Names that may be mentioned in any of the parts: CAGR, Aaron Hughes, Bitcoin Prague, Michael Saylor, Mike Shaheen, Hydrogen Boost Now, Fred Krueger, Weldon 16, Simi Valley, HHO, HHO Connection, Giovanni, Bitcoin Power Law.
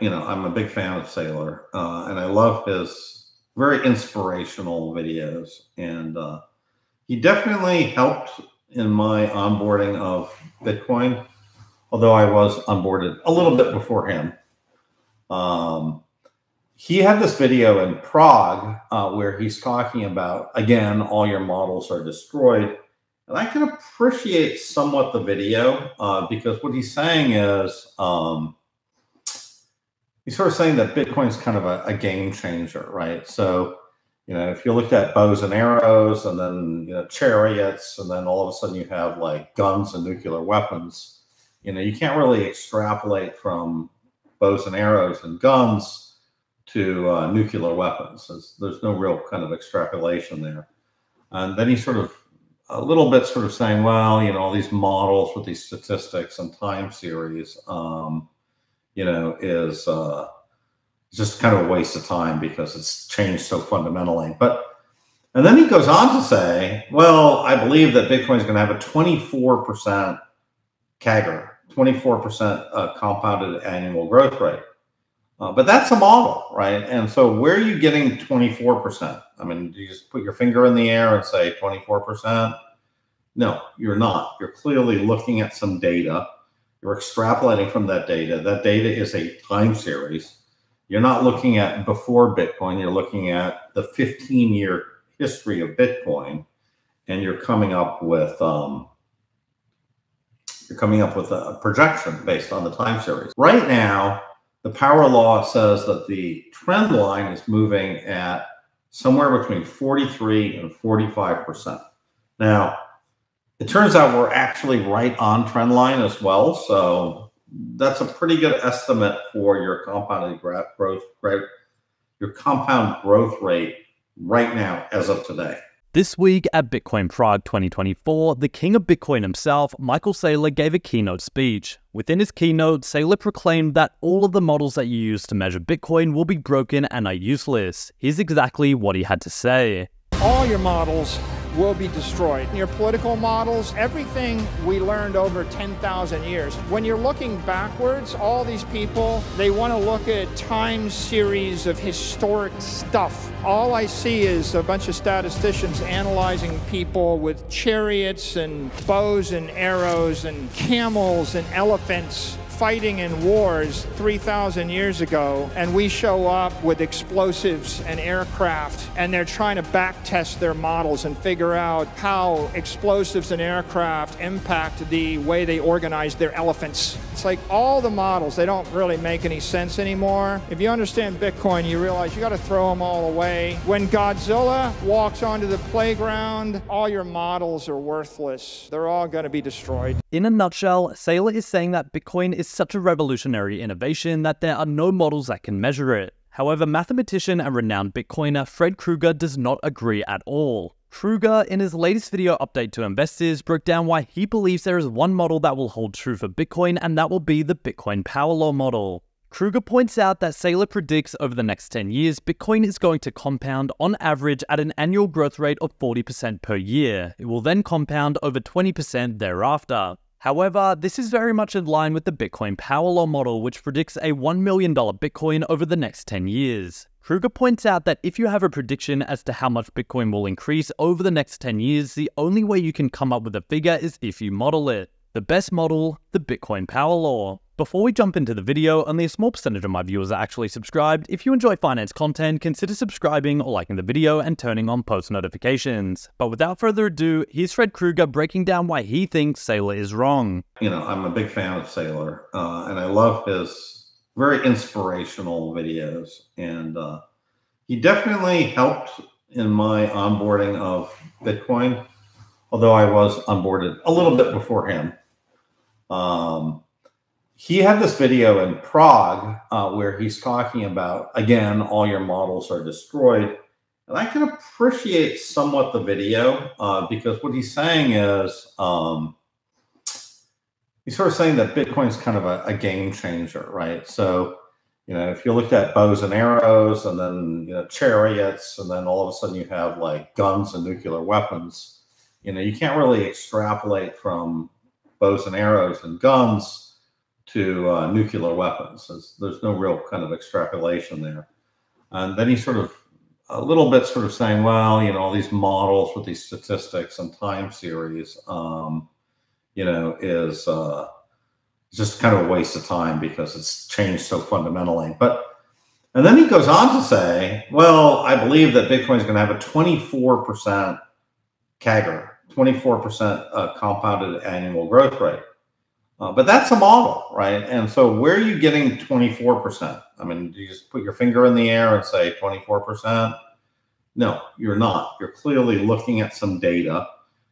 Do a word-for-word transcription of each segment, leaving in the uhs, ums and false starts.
you know, I'm a big fan of Saylor, uh, and I love his very inspirational videos. And uh, he definitely helped in my onboarding of Bitcoin, although I was onboarded a little bit before him. Um, he had this video in Prague uh, where he's talking about, again, all your models are destroyed. And I can appreciate somewhat the video uh, because what he's saying is, um, he's sort of saying that Bitcoin's kind of a, a game changer, right? So, you know, if you looked at bows and arrows and then, you know, chariots, and then all of a sudden you have like guns and nuclear weapons, you know, you can't really extrapolate from bows and arrows and guns to uh, nuclear weapons. There's, there's no real kind of extrapolation there. And then he sort of, a little bit sort of saying, well, you know, all these models with these statistics and time series, um, you know, is uh, just kind of a waste of time because it's changed so fundamentally. But, and then he goes on to say, well, I believe that Bitcoin is going to have a twenty-four percent C A G R, twenty-four percent uh, compounded annual growth rate. Uh, but that's a model, right? And so where are you getting twenty-four percent? I mean, do you just put your finger in the air and say twenty-four percent? No, you're not. You're clearly looking at some data. You're extrapolating from that data. That data is a time series. You're not looking at before Bitcoin. You're looking at the fifteen-year history of Bitcoin, and you're coming up with um, you're coming up with a projection based on the time series. Right now, the power law says that the trend line is moving at somewhere between forty-three and forty-five percent. Now, it turns out we're actually right on trend line as well. So that's a pretty good estimate for your compounded growth rate, your compound growth rate right now as of today. This week at Bitcoin Prague twenty twenty-four, the king of Bitcoin himself, Michael Saylor, gave a keynote speech. Within his keynote, Saylor proclaimed that all of the models that you use to measure Bitcoin will be broken and are useless. Here's exactly what he had to say. All your models will be destroyed. Your political models, everything we learned over ten thousand years. When you're looking backwards, all these people, they want to look at time series of historic stuff. All I see is a bunch of statisticians analyzing people with chariots and bows and arrows and camels and elephants fighting in wars three thousand years ago, and we show up with explosives and aircraft, and they're trying to back test their models and figure out how explosives and aircraft impact the way they organize their elephants. It's like all the models, they don't really make any sense anymore. If you understand Bitcoin, you realize you got to throw them all away. When Godzilla walks onto the playground, all your models are worthless. They're all going to be destroyed. In a nutshell, Saylor is saying that Bitcoin is such a revolutionary innovation that there are no models that can measure it. However, mathematician and renowned Bitcoiner Fred Krueger does not agree at all. Krueger, in his latest video update to investors, broke down why he believes there is one model that will hold true for Bitcoin, and that will be the Bitcoin Power Law model. Krueger points out that Saylor predicts over the next ten years, Bitcoin is going to compound on average at an annual growth rate of forty percent per year. It will then compound over twenty percent thereafter. However, this is very much in line with the Bitcoin Power Law model, which predicts a one million dollar Bitcoin over the next ten years. Krueger points out that if you have a prediction as to how much Bitcoin will increase over the next ten years, the only way you can come up with a figure is if you model it. The best model, the Bitcoin Power Law. Before we jump into the video, only a small percentage of my viewers are actually subscribed. If you enjoy finance content, consider subscribing or liking the video and turning on post notifications. But without further ado, here's Fred Krueger breaking down why he thinks Saylor is wrong. You know, I'm a big fan of Saylor, uh, and I love his very inspirational videos. And uh, he definitely helped in my onboarding of Bitcoin, although I was onboarded a little bit before him. Um, he had this video in Prague uh, where he's talking about, again, all your models are destroyed. And I can appreciate somewhat the video uh, because what he's saying is, um, he's sort of saying that Bitcoin is kind of a, a game changer, right? So, you know, if you looked at bows and arrows and then, you know, chariots, and then all of a sudden you have like guns and nuclear weapons, you know, you can't really extrapolate from bows and arrows and guns to uh, nuclear weapons. There's, there's no real kind of extrapolation there. And then he sort of a little bit sort of saying, well, you know, all these models with these statistics and time series, um, you know, is uh, just kind of a waste of time because it's changed so fundamentally. But and then he goes on to say, well, I believe that Bitcoin is going to have a twenty-four percent C A G R, twenty-four percent uh, compounded annual growth rate. Uh, but that's a model, right? And so where are you getting twenty-four percent? I mean, do you just put your finger in the air and say twenty-four percent? No, you're not. You're clearly looking at some data.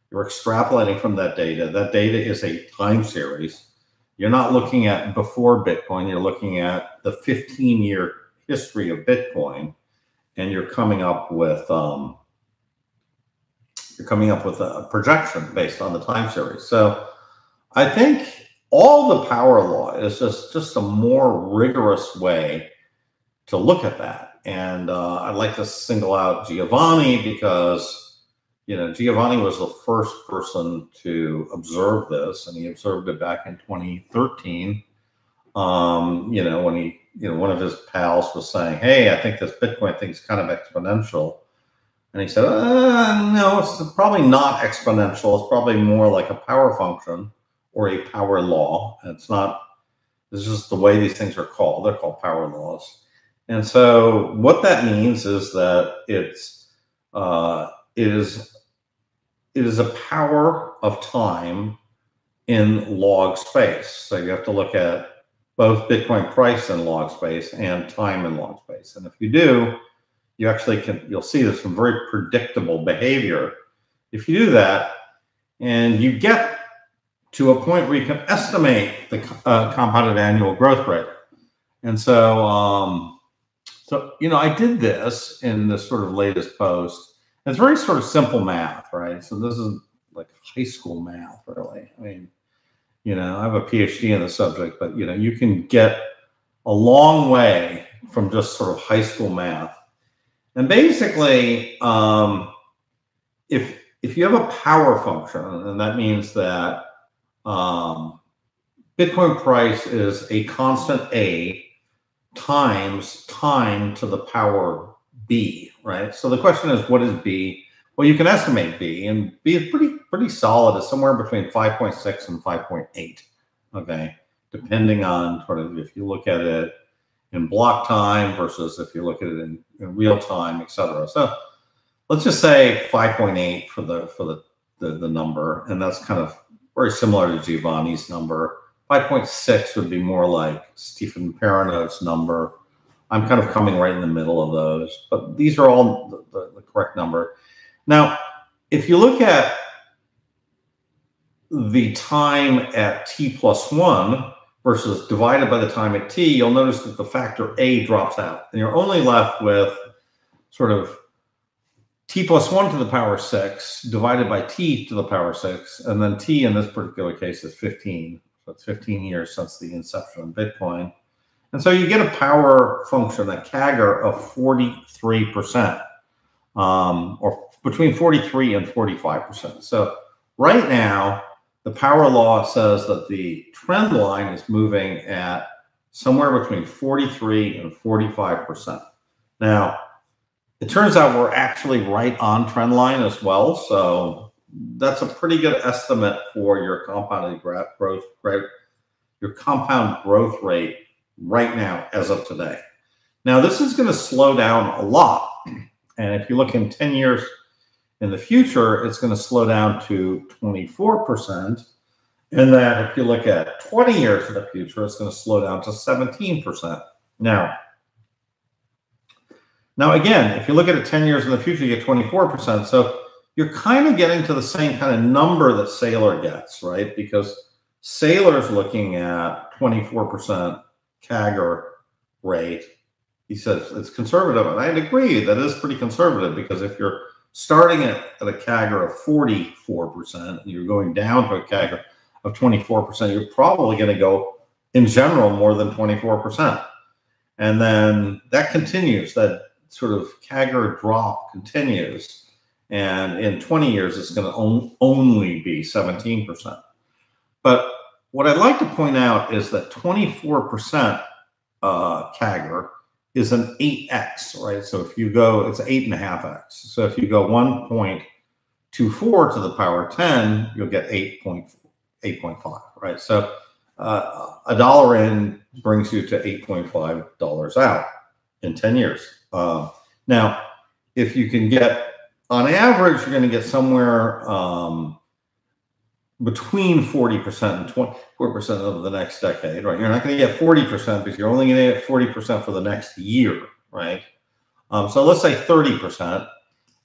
You're extrapolating from that data. That data is a time series. You're not looking at before Bitcoin. You're looking at the fifteen-year history of Bitcoin, and you're coming up with um, you're coming up with a projection based on the time series. So I think all the power law is just, just a more rigorous way to look at that. And uh, I'd like to single out Giovanni because, you know, Giovanni was the first person to observe this, and he observed it back in twenty thirteen. Um, you know, when he, you know, one of his pals was saying, hey, I think this Bitcoin thing's kind of exponential. And he said, uh, no, it's probably not exponential. It's probably more like a power function or a power law. It's not, this is the way these things are called. They're called power laws. And so what that means is that it's, uh, it is, it is a power of time in log space. So you have to look at both Bitcoin price in log space and time in log space. And if you do, you actually can, you'll see there's some very predictable behavior. If you do that and you get to a point where you can estimate the uh, compounded annual growth rate. And so, um, so, you know, I did this in this sort of latest post. It's very sort of simple math, right? So this is like high school math, really. I mean, you know, I have a PhD in the subject, but, you know, you can get a long way from just sort of high school math. And basically, um, if, if you have a power function, and that means that Um, Bitcoin price is a constant A times time to the power B, right? So the question is, what is B? Well, you can estimate B, and B is pretty pretty solid. It's somewhere between five point six and five point eight, okay? Depending on sort of if you look at it in block time versus if you look at it in, in real time, et cetera. So let's just say five point eight for the for the, the, the number, and that's kind of very similar to Giovanni's number. five point six would be more like Stephen Perrineau's number. I'm kind of coming right in the middle of those, but these are all the, the, the correct number. Now, if you look at the time at t plus one versus divided by the time at t, you'll notice that the factor a drops out, and you're only left with sort of t plus one to the power six divided by t to the power six. And then t in this particular case is fifteen. So it's fifteen years since the inception of Bitcoin. And so you get a power function, a C A G R of forty-three percent, um, or between forty-three and forty-five percent. So right now, the power law says that the trend line is moving at somewhere between forty-three and forty-five percent. Now, it turns out we're actually right on trend line as well. So that's a pretty good estimate for your compounded growth rate, your compound growth rate right now as of today. Now, this is going to slow down a lot. And if you look in ten years in the future, it's going to slow down to twenty-four percent. And then if you look at twenty years in the future, it's going to slow down to seventeen percent. Now, Now, again, if you look at it ten years in the future, you get twenty-four percent. So you're kind of getting to the same kind of number that Saylor gets, right? Because Saylor's looking at twenty-four percent C A G R rate. He says it's conservative. And I'd agree that is pretty conservative, because if you're starting at, at a C A G R of forty-four percent, and you're going down to a C A G R of twenty-four percent, you're probably going to go, in general, more than twenty-four percent. And then that continues, that sort of C A G R drop continues, and in twenty years it's going to on, only be seventeen percent. But What I'd like to point out is that twenty-four percent uh, C A G R is an eight X, right? So if you go, it's eight and a half X. So if you go one point two four to the power ten, you'll get eight point five, right? So uh, a dollar in brings you to eight point five dollars out in ten years. Uh, now, if you can get, on average, you're going to get somewhere um, between forty percent and twenty-four percent over the next decade, right? You're not going to get forty percent because you're only going to get forty percent for the next year, right? Um, so let's say thirty percent.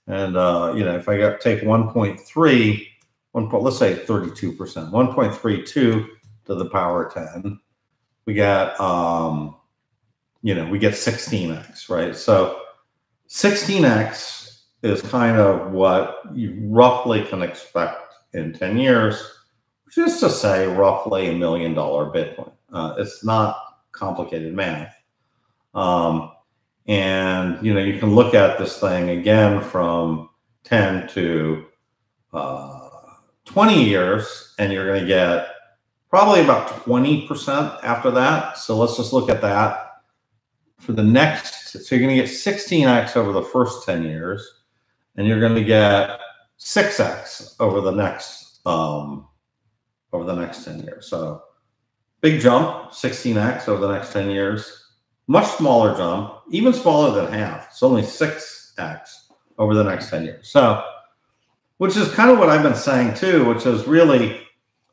And, uh, you know, if I got, take one point three, one, let's say thirty-two percent, one point three two to the power ten, we got, um, you know, we get sixteen X, right? So sixteen X is kind of what you roughly can expect in ten years, just to say roughly a million dollar Bitcoin. Uh, it's not complicated math. Um, and, you know, you can look at this thing again from ten to uh, twenty years, and you're going to get probably about twenty percent after that. So let's just look at that for the next. So you're going to get sixteen X over the first ten years, and you're going to get six X over the next um, over the next ten years. So big jump, sixteen X over the next ten years. Much smaller jump, even smaller than half. It's only six X over the next ten years. So, which is kind of what I've been saying too, which is really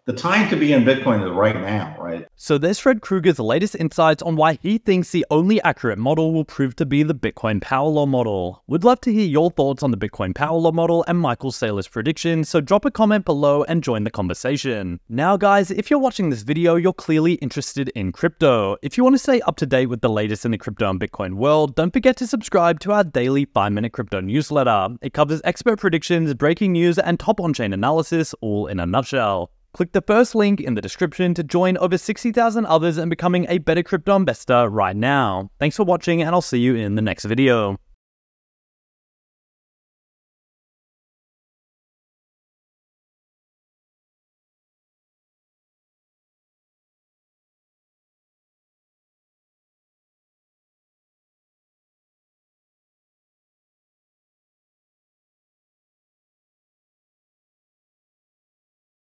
the time to be in Bitcoin is right now, right? So there's Fred Krueger's latest insights on why he thinks the only accurate model will prove to be the Bitcoin Power Law model. We'd love to hear your thoughts on the Bitcoin Power Law model and Michael Saylor's predictions, so drop a comment below and join the conversation. Now guys, if you're watching this video, you're clearly interested in crypto. If you want to stay up to date with the latest in the crypto and Bitcoin world, don't forget to subscribe to our daily five minute crypto newsletter. It covers expert predictions, breaking news, and top on-chain analysis, all in a nutshell. Click the first link in the description to join over sixty thousand others and becoming a better crypto investor right now. Thanks for watching, and I'll see you in the next video.